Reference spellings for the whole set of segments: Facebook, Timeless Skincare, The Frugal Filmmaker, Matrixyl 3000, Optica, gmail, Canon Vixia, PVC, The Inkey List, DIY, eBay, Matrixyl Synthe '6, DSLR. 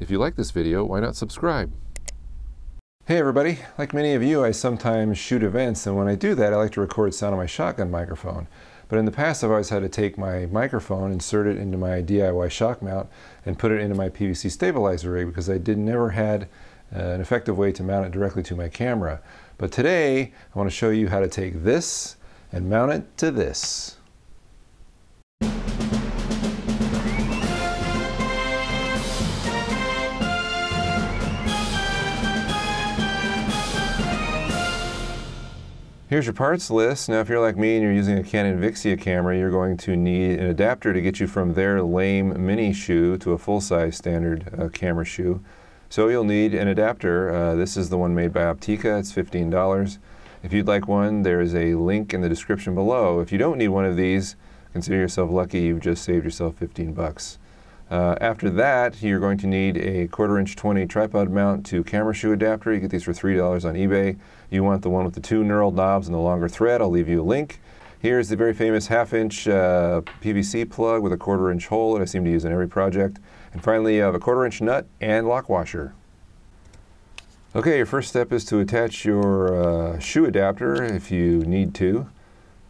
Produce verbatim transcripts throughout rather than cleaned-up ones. If you like this video, why not subscribe? Hey everybody, like many of you, I sometimes shoot events, and when I do that, I like to record sound on my shotgun microphone. But in the past, I've always had to take my microphone, insert it into my D I Y shock mount, and put it into my P V C stabilizer rig because I did never had uh, an effective way to mount it directly to my camera. But today, I want to show you how to take this and mount it to this. Here's your parts list. Now if you're like me and you're using a Canon Vixia camera, you're going to need an adapter to get you from their lame mini shoe to a full-size standard uh, camera shoe. So you'll need an adapter. Uh, this is the one made by Optica. It's fifteen dollars. If you'd like one, there is a link in the description below. If you don't need one of these, consider yourself lucky. You've just saved yourself fifteen bucks. Uh, after that, you're going to need a quarter inch twenty tripod mount to camera shoe adapter. You get these for three dollars on eBay. You want the one with the two knurled knobs and the longer thread. I'll leave you a link. Here's the very famous half inch uh, P V C plug with a quarter inch hole that I seem to use in every project. And finally, you have a quarter inch nut and lock washer. Okay, your first step is to attach your uh, shoe adapter if you need to.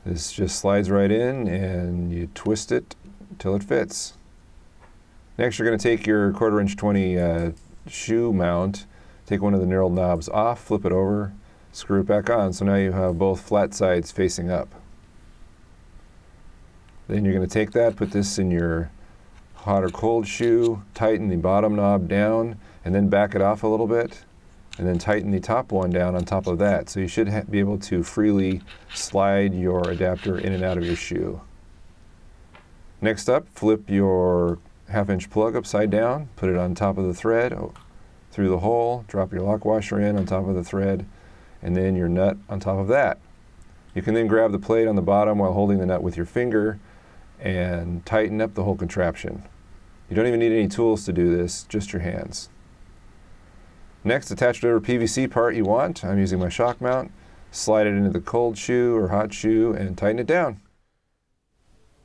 This just slides right in and you twist it till it fits. Next, you're going to take your quarter inch twenty uh, shoe mount, take one of the knurled knobs off, flip it over, screw it back on. So now you have both flat sides facing up. Then you're going to take that, put this in your hot or cold shoe, tighten the bottom knob down, and then back it off a little bit, and then tighten the top one down on top of that. So you should ha- be able to freely slide your adapter in and out of your shoe. Next up, flip your half inch plug upside down, put it on top of the thread, through the hole, drop your lock washer in on top of the thread, and then your nut on top of that. You can then grab the plate on the bottom while holding the nut with your finger and tighten up the whole contraption. You don't even need any tools to do this, just your hands. Next, attach whatever P V C part you want. I'm using my shock mount. Slide it into the cold shoe or hot shoe and tighten it down.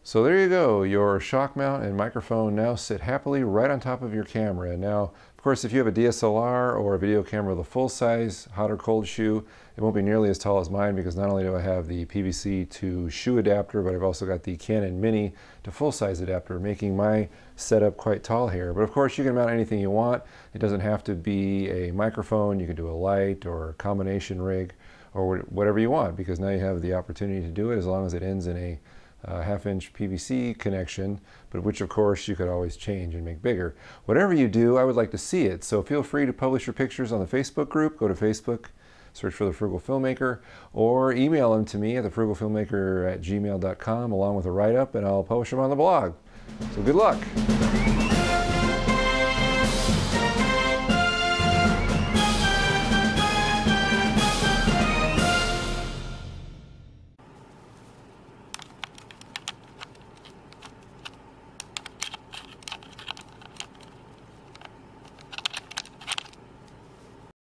So there you go, your shock mount and microphone now sit happily right on top of your camera. Now, of course, if you have a D S L R or a video camera with a full-size hot or cold shoe, it won't be nearly as tall as mine because not only do I have the P V C to shoe adapter, but I've also got the Canon Mini to full-size adapter, making my setup quite tall here. But of course, you can mount anything you want. It doesn't have to be a microphone. You can do a light or a combination rig or whatever you want because now you have the opportunity to do it as long as it ends in a Uh, half inch P V C connection, but which of course you could always change and make bigger. Whatever you do, I would like to see it, so feel free to publish your pictures on the Facebook group. Go to Facebook, search for The Frugal Filmmaker, or email them to me at the frugal filmmaker at gmail dot com along with a write-up, and I'll publish them on the blog. So good luck!